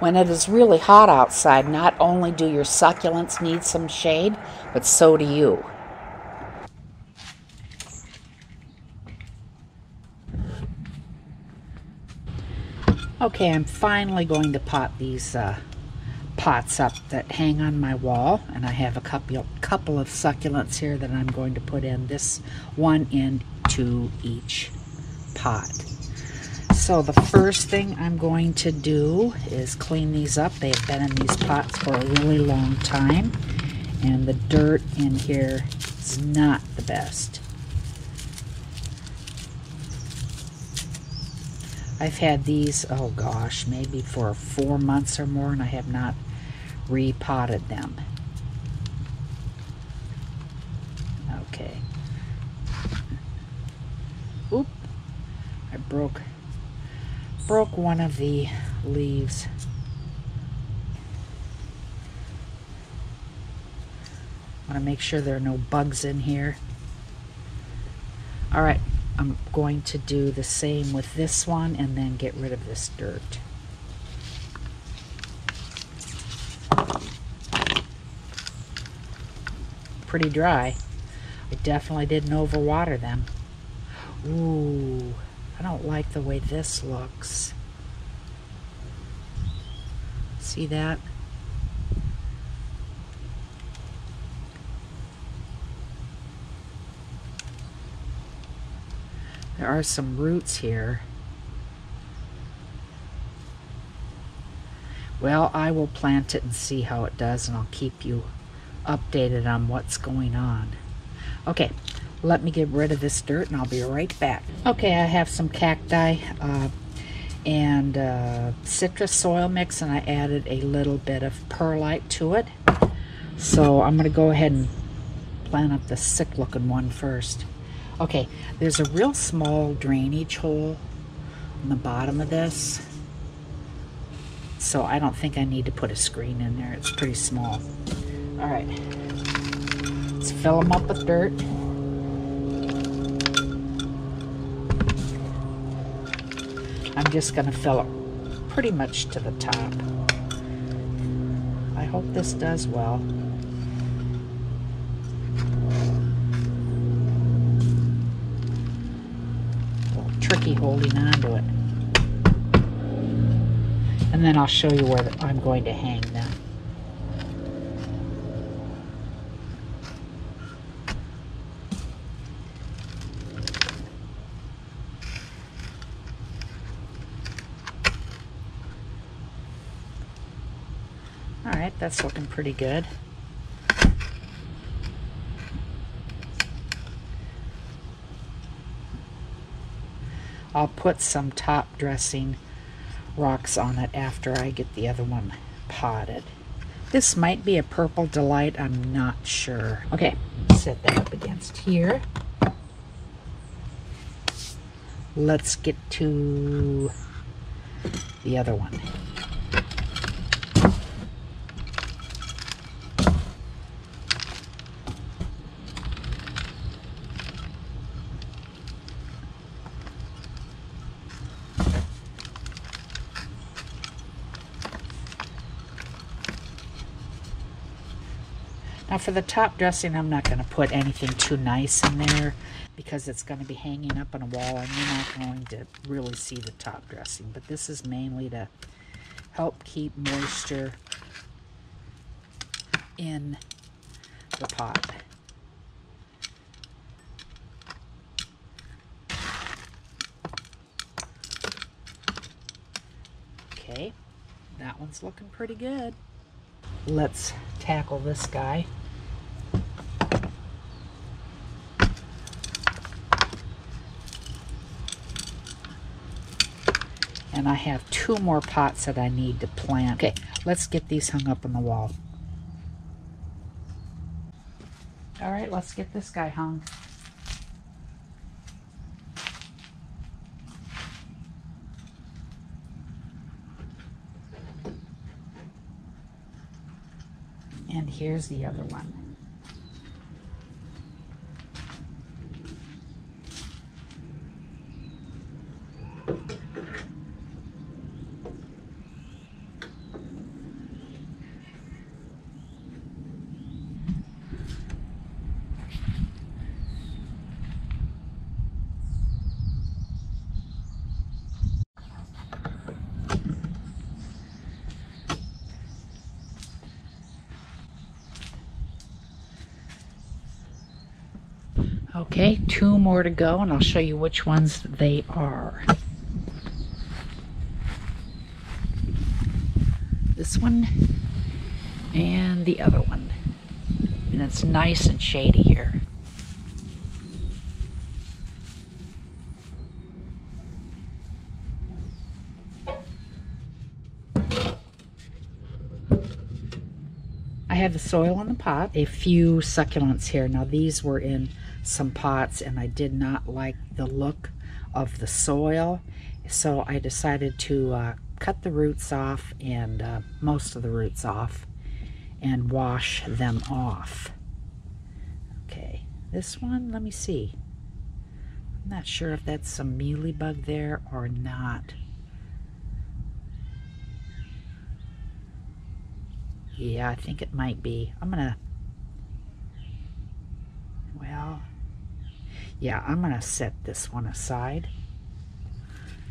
When it is really hot outside, not only do your succulents need some shade, but so do you. Okay, I'm finally going to pot these pots up that hang on my wall, and I have a couple of succulents here that I'm going to put in this one into each pot. So the first thing I'm going to do is clean these up. They've been in these pots for a really long time, and the dirt in here is not the best. I've had these, oh gosh, maybe for 4 months or more, and I have not repotted them. Okay. Oop, I broke one of the leaves. I want to make sure there are no bugs in here. All right, I'm going to do the same with this one and then get rid of this dirt. Pretty dry. I definitely didn't overwater them. Ooh, I don't like the way this looks. See that? There are some roots here. Well, I will plant it and see how it does, and I'll keep you updated on what's going on. Okay, let me get rid of this dirt, and I'll be right back. Okay, I have some cacti and citrus soil mix, and I added a little bit of perlite to it. So I'm going to go ahead and plant up the sick-looking one first. Okay, there's a real small drainage hole on the bottom of this, so I don't think I need to put a screen in there. It's pretty small. All right, let's fill them up with dirt. I'm just going to fill it pretty much to the top. I hope this does well. Tricky holding on to it. And then I'll show you where I'm going to hang them. Alright, that's looking pretty good. I'll put some top dressing rocks on it after I get the other one potted. This might be a Purple Delight, I'm not sure. Okay, set that up against here. Let's get to the other one. Now for the top dressing, I'm not going to put anything too nice in there because it's going to be hanging up on a wall and you're not going to really see the top dressing. But this is mainly to help keep moisture in the pot. Okay, that one's looking pretty good. Let's tackle this guy. And I have 2 more pots that I need to plant. Okay, let's get these hung up on the wall. All right, let's get this guy hung. And here's the other one. Okay, two more to go, and I'll show you which ones they are. This one and the other one. And it's nice and shady here. I have the soil in the pot, a few succulents here. Now these were in some pots and I did not like the look of the soil, so I decided to cut the roots off and most of the roots off and wash them off. Okay, this one, let me see. I'm not sure if that's some mealybug there or not. Yeah, I think it might be. I'm gonna set this one aside.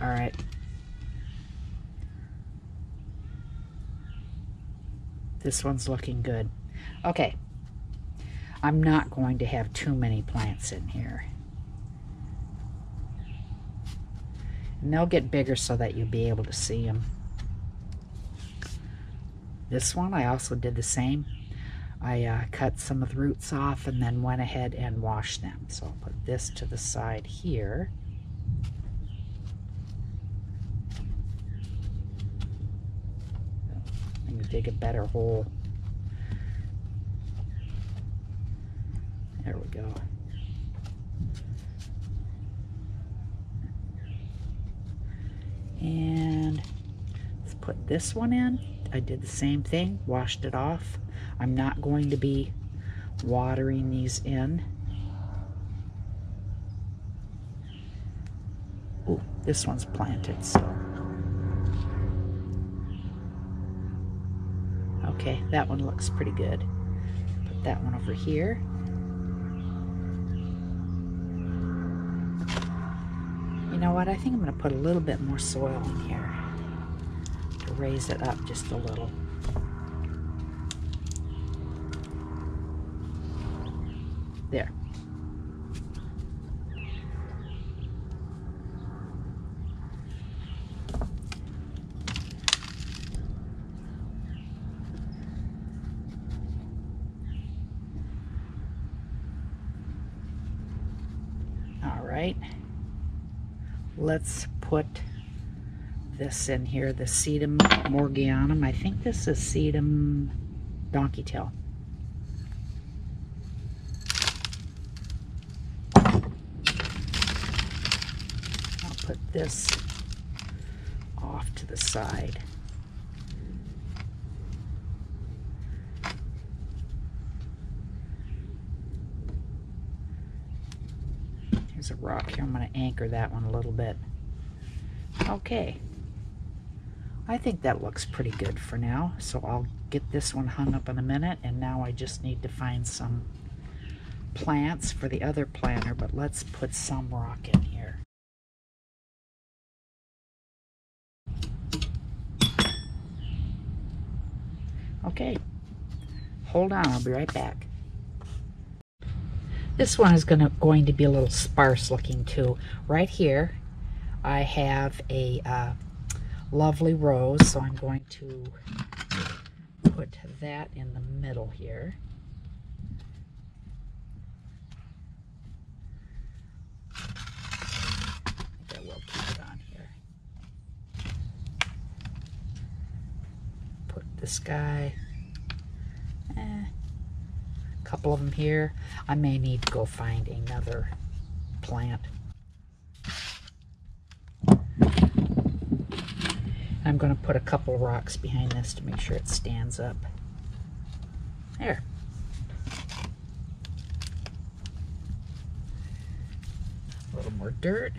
All right. This one's looking good. Okay. I'm not going to have too many plants in here. And they'll get bigger so that you'll be able to see them. This one, I also did the same. I cut some of the roots off and then went ahead and washed them. So I'll put this to the side here. I'm gonna dig a better hole. There we go. And let's put this one in. I did the same thing, washed it off. I'm not going to be watering these in. Oh, this one's planted, so. Okay, that one looks pretty good. Put that one over here. You know what, I think I'm gonna put a little bit more soil in here. Raise it up just a little. There. All right. Let's put this in here, the sedum morgianum. I think this is sedum donkey tail. I'll put this off to the side. There's a rock here. I'm going to anchor that one a little bit. Okay. I think that looks pretty good for now, so I'll get this one hung up in a minute, and now I just need to find some plants for the other planter, but let's put some rock in here. Okay, hold on, I'll be right back. This one is going to be a little sparse looking too. Right here, I have a lovely rose, so I'm going to put that in the middle here. I think I will keep it on here. Put this guy, a couple of them here. I may need to go find another plant. I'm going to put a couple rocks behind this to make sure it stands up. There. A little more dirt.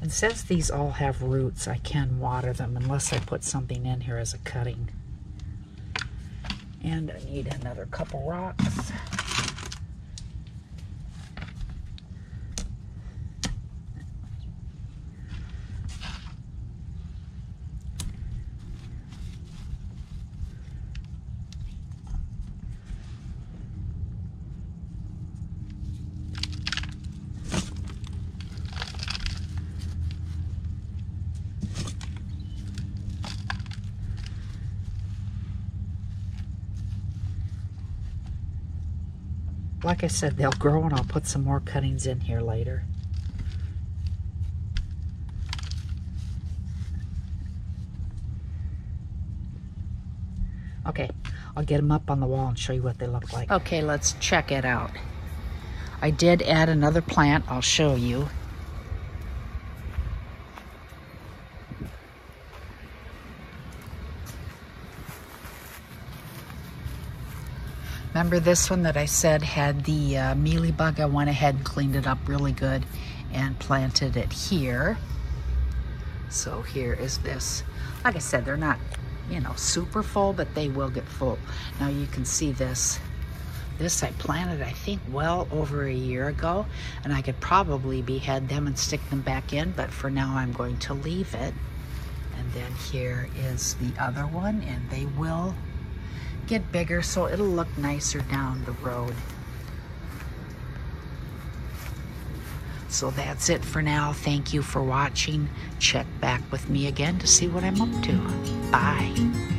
And since these all have roots, I can water them unless I put something in here as a cutting. And I need another couple rocks. like I said, they'll grow, and I'll put some more cuttings in here later. Okay, I'll get them up on the wall and show you what they look like. Okay, let's check it out. I did add another plant, I'll show you. Remember this one that I said had the mealy bug? I went ahead and cleaned it up really good and planted it here. So here is this. Like I said, they're not, you know, super full, but they will get full. Now you can see this. This I planted, I think, well over a year ago, and I could probably behead them and stick them back in, but for now I'm going to leave it. And then here is the other one, and they will get bigger, so it'll look nicer down the road. So that's it for now. Thank you for watching. Check back with me again to see what I'm up to. Bye.